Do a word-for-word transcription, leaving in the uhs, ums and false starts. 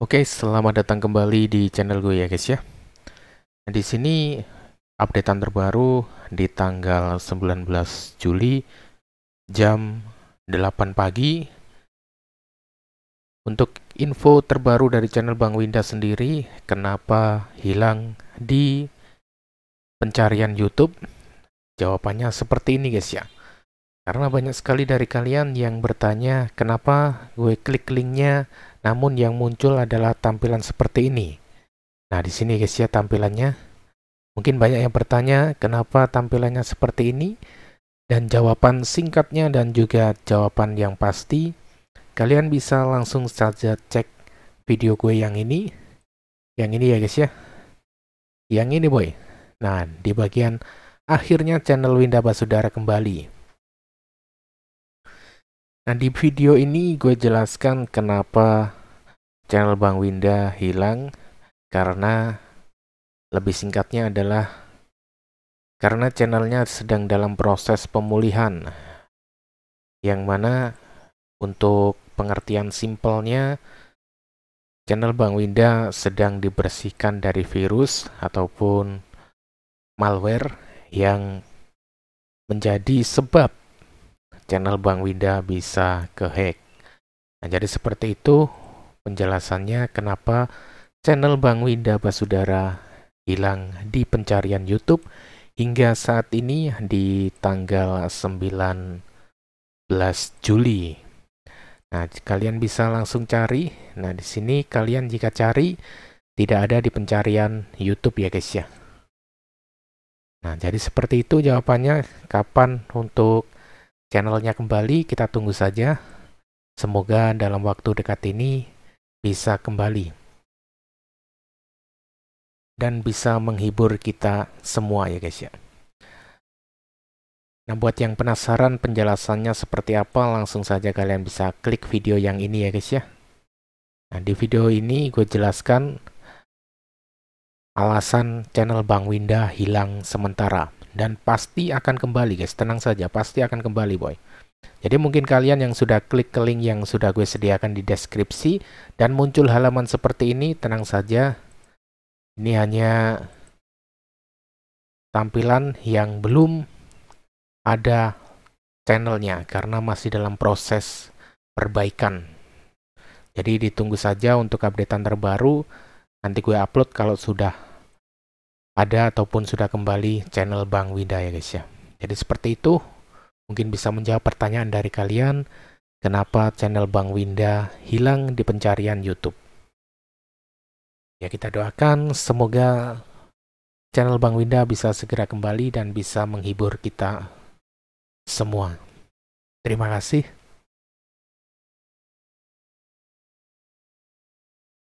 Oke, selamat datang kembali di channel gue ya guys ya. Nah, di sini updatean terbaru di tanggal sembilan belas Juli jam delapan pagi. Untuk info terbaru dari channel Bang Windah sendiri, kenapa hilang di pencarian YouTube? Jawabannya seperti ini guys ya. Karena banyak sekali dari kalian yang bertanya kenapa gue klik linknya namun yang muncul adalah tampilan seperti ini. Nah, di sini guys ya tampilannya. Mungkin banyak yang bertanya kenapa tampilannya seperti ini, dan jawaban singkatnya dan juga jawaban yang pasti kalian bisa langsung saja cek video gue yang ini. Yang ini ya guys ya. Yang ini boy. Nah, di bagian akhirnya channel Windah Basudara kembali. Nah, di video ini gue jelaskan kenapa channel Bang Windah hilang, karena lebih singkatnya adalah karena channelnya sedang dalam proses pemulihan, yang mana untuk pengertian simpelnya channel Bang Windah sedang dibersihkan dari virus ataupun malware yang menjadi sebab channel Bang Windah bisa kehack. Nah, jadi seperti itu penjelasannya kenapa channel Bang Windah Basudara hilang di pencarian YouTube hingga saat ini di tanggal sembilan belas Juli. Nah, kalian bisa langsung cari. Nah, di sini kalian jika cari tidak ada di pencarian YouTube ya guys ya. Nah, jadi seperti itu jawabannya. Kapan untuk channelnya kembali kita tunggu saja, semoga dalam waktu dekat ini bisa kembali dan bisa menghibur kita semua ya guys ya. Nah, buat yang penasaran penjelasannya seperti apa, langsung saja kalian bisa klik video yang ini ya guys ya. Nah, di video ini gue jelaskan alasan channel Bang Windah hilang sementara. Dan pasti akan kembali guys, tenang saja, pasti akan kembali boy. Jadi mungkin kalian yang sudah klik ke link yang sudah gue sediakan di deskripsi dan muncul halaman seperti ini, tenang saja, ini hanya tampilan yang belum ada channelnya karena masih dalam proses perbaikan. Jadi ditunggu saja untuk updatean terbaru, nanti gue upload kalau sudah ada ataupun sudah kembali channel Bang Windah ya guys ya. Jadi seperti itu, mungkin bisa menjawab pertanyaan dari kalian kenapa channel Bang Windah hilang di pencarian YouTube. Ya, kita doakan semoga channel Bang Windah bisa segera kembali dan bisa menghibur kita semua. Terima kasih.